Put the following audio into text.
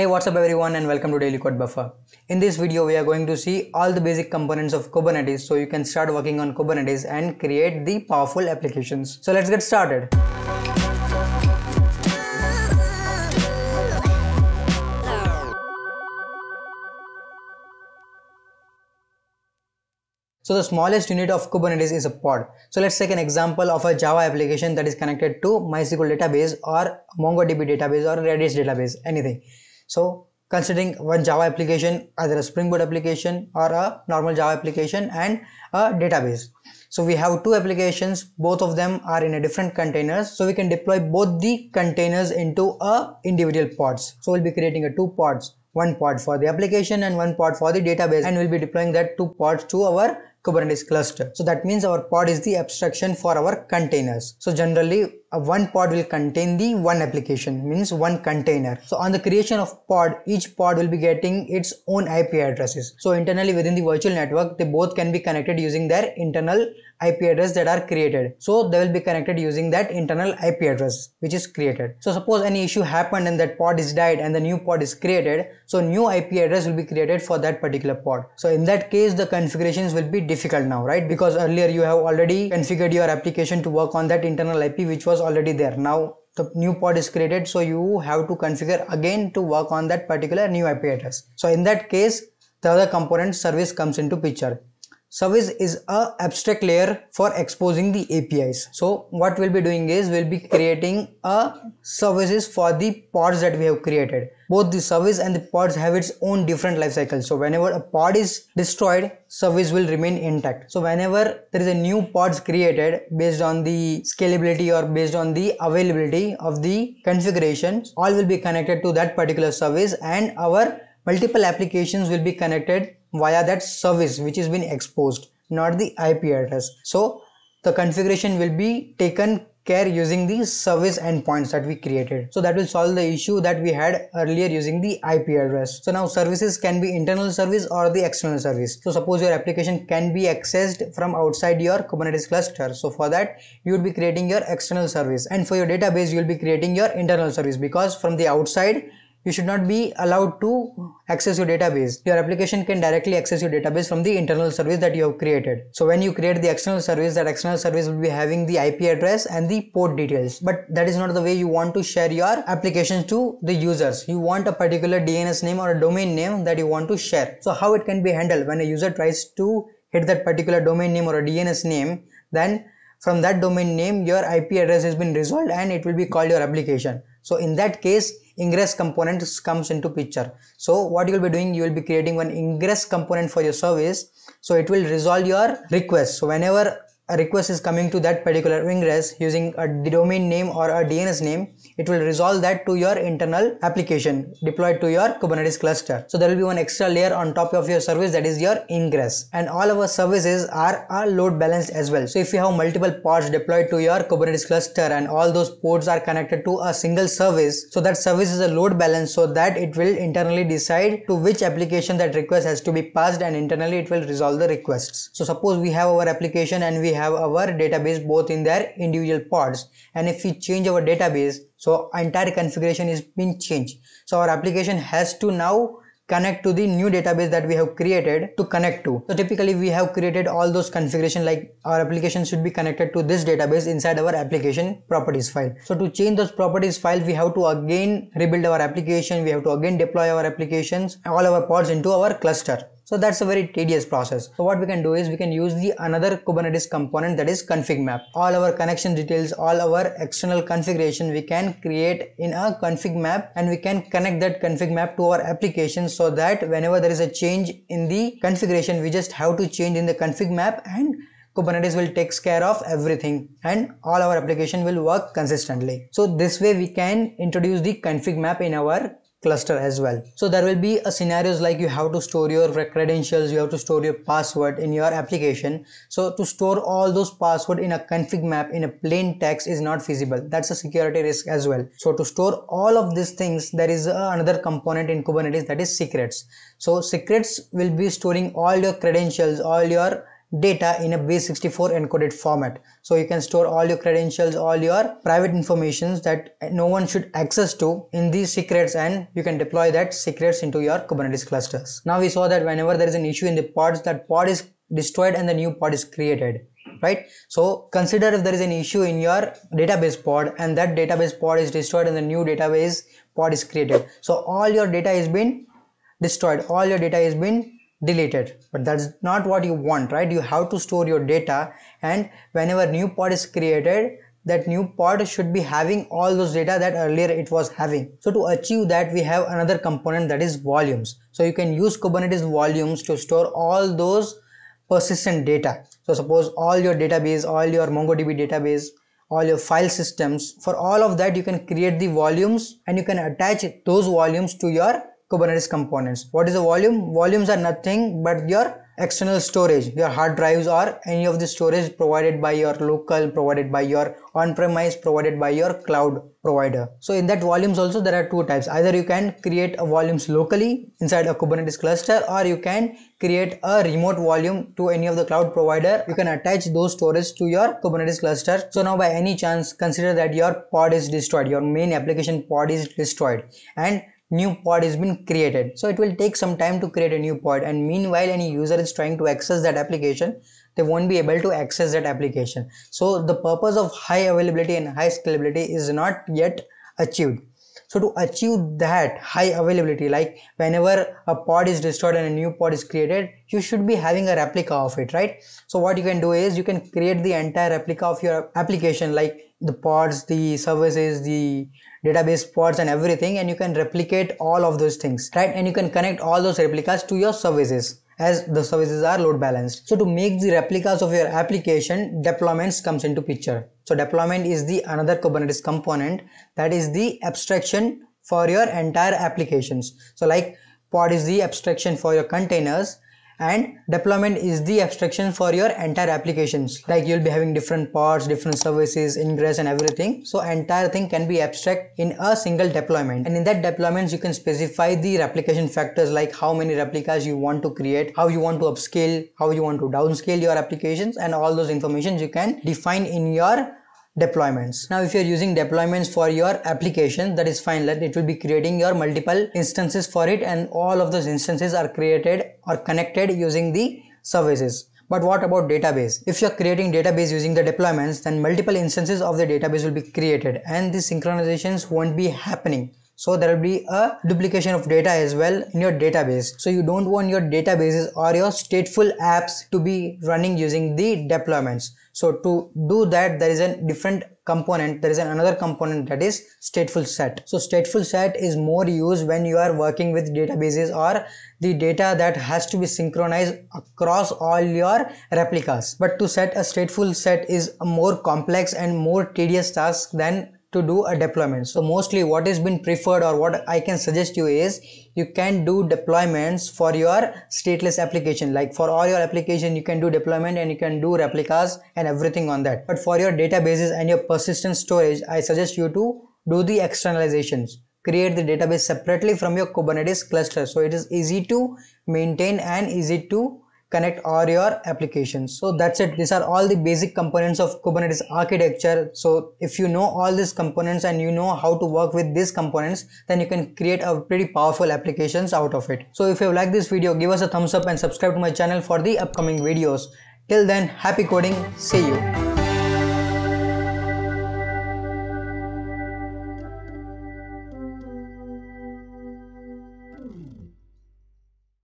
Hey, what's up everyone, and welcome to Daily Code Buffer. In this video we are going to see all the basic components of Kubernetes so you can start working on Kubernetes and create the powerful applications. So let's get started. So the smallest unit of Kubernetes is a pod. So let's take an example of a Java application that is connected to MySQL database or MongoDB database or Redis database, anything. So considering one Java application, either a Spring Boot application or a normal Java application and a database. So we have two applications, both of them are in a different containers. So we can deploy both the containers into a individual pods. So we'll be creating a two pods, one pod for the application and one pod for the database, and we'll be deploying that two pods to our Kubernetes cluster. So that means our pod is the abstraction for our containers. So generally one pod will contain the one application, means one container. So on the creation of pod, each pod will be getting its own IP addresses. So internally within the virtual network, they both can be connected using their internal IP address that are created. So they will be connected using that internal IP address which is created. So suppose any issue happened and that pod is died and the new pod is created. So new IP address will be created for that particular pod. So in that case, the configurations will be difficult now, right? Because earlier you have already configured your application to work on that internal IP which was already there. Now the new pod is created, so you have to configure again to work on that particular new IP address. So in that case, the other component, service, comes into picture. Service is a abstract layer for exposing the APIs. So what we'll be doing is we'll be creating a services for the pods that we have created. Both the service and the pods have its own different life cycle. So whenever a pod is destroyed, service will remain intact. So whenever there is a new pods created based on the scalability or based on the availability of the configurations, all will be connected to that particular service, and our multiple applications will be connected via that service which has been exposed, not the IP address. So the configuration will be taken care using the service endpoints that we created. So that will solve the issue that we had earlier using the IP address. So now services can be internal service or the external service. So suppose your application can be accessed from outside your Kubernetes cluster. So for that you would be creating your external service, and for your database you will be creating your internal service, because from the outside you should not be allowed to access your database. Your application can directly access your database from the internal service that you have created. So when you create the external service, that external service will be having the IP address and the port details. But that is not the way you want to share your applications to the users. You want a particular DNS name or a domain name that you want to share. So how it can be handled? When a user tries to hit that particular domain name or a DNS name, then from that domain name your IP address has been resolved and it will be called your application. So in that case, ingress component comes into picture. So what you will be doing, you will be creating one ingress component for your service. So it will resolve your request. So whenever a request is coming to that particular ingress using a domain name or a DNS name, it will resolve that to your internal application deployed to your Kubernetes cluster. So there will be one extra layer on top of your service, that is your ingress. And all our services are load balanced as well. So if you have multiple pods deployed to your Kubernetes cluster and all those pods are connected to a single service, so that service is a load balance, so that it will internally decide to which application that request has to be passed, and internally it will resolve the requests. So suppose we have our application and we have our database both in their individual pods, and if we change our database, so entire configuration is being changed. So our application has to now connect to the new database that we have created to connect to. So typically we have created all those configuration, like our application should be connected to this database inside our application properties file. So to change those properties file, we have to again rebuild our application. We have to again deploy our applications, all our pods into our cluster. So that's a very tedious process. So what we can do is we can use the another Kubernetes component, that is config map. All our connection details, all our external configuration we can create in a config map, and we can connect that config map to our application, so that whenever there is a change in the configuration, we just have to change in the config map and Kubernetes will take care of everything and all our application will work consistently. So this way we can introduce the config map in our cluster as well. So there will be a scenarios like you have to store your credentials, you have to store your password in your application. So to store all those password in a config map in a plain text is not feasible. That's a security risk as well. So to store all of these things, there is another component in Kubernetes, that is secrets. So secrets will be storing all your credentials, all your data in a base64 encoded format. So you can store all your credentials, all your private informations that no one should access to in these secrets, and you can deploy that secrets into your Kubernetes clusters. Now we saw that whenever there is an issue in the pods, that pod is destroyed and the new pod is created, right? So consider if there is an issue in your database pod and that database pod is destroyed and the new database pod is created. So all your data has been destroyed, all your data has been deleted, but that's not what you want, right? You have to store your data, and whenever new pod is created, that new pod should be having all those data that earlier it was having. So to achieve that, we have another component, that is volumes. So you can use Kubernetes volumes to store all those persistent data. So suppose all your database, all your MongoDB database, all your file systems, for all of that you can create the volumes, and you can attach those volumes to your Kubernetes components. What is a volume? Volumes are nothing but your external storage, your hard drives or any of the storage provided by your local, provided by your on-premise, provided by your cloud provider. So in that volumes also there are two types. Either you can create a volumes locally inside a Kubernetes cluster, or you can create a remote volume to any of the cloud provider. You can attach those storage to your Kubernetes cluster. So now by any chance, consider that your pod is destroyed, your main application pod is destroyed, and new pod has been created. So it will take some time to create a new pod, and meanwhile any user is trying to access that application, they won't be able to access that application. So the purpose of high availability and high scalability is not yet achieved. So to achieve that high availability, like whenever a pod is destroyed and a new pod is created, you should be having a replica of it, right? So what you can do is you can create the entire replica of your application, like the pods, the services, the database pods and everything, and you can replicate all of those things, right? And you can connect all those replicas to your services, as the services are load balanced. So to make the replicas of your application, deployments comes into picture. So deployment is the another Kubernetes component, that is the abstraction for your entire applications. So like pod is the abstraction for your containers, and deployment is the abstraction for your entire applications. Like you'll be having different pods, different services, ingress and everything. So entire thing can be abstract in a single deployment. And in that deployments, you can specify the replication factors, like how many replicas you want to create, how you want to upscale, how you want to downscale your applications, and all those informations you can define in your deployments. Now if you're using deployments for your application, that is fine. It will be creating your multiple instances for it, and all of those instances are created or connected using the services. But what about database? If you're creating database using the deployments, then multiple instances of the database will be created, and the synchronizations won't be happening. So there will be a duplication of data as well in your database. So you don't want your databases or your stateful apps to be running using the deployments. So to do that, there is a different component. There is another component, that is stateful set. So stateful set is more used when you are working with databases or the data that has to be synchronized across all your replicas. But to set a stateful set is a more complex and more tedious task than to do a deployment. So mostly what has been preferred, or what I can suggest you, is you can do deployments for your stateless application. Like for all your application you can do deployment, and you can do replicas and everything on that. But for your databases and your persistent storage, I suggest you to do the externalizations. Create the database separately from your Kubernetes cluster, so it is easy to maintain and easy to connect all your applications. So that's it. These are all the basic components of Kubernetes architecture. So if you know all these components and you know how to work with these components, then you can create a pretty powerful applications out of it. So if you like this video, give us a thumbs up and subscribe to my channel for the upcoming videos. Till then, happy coding. See you.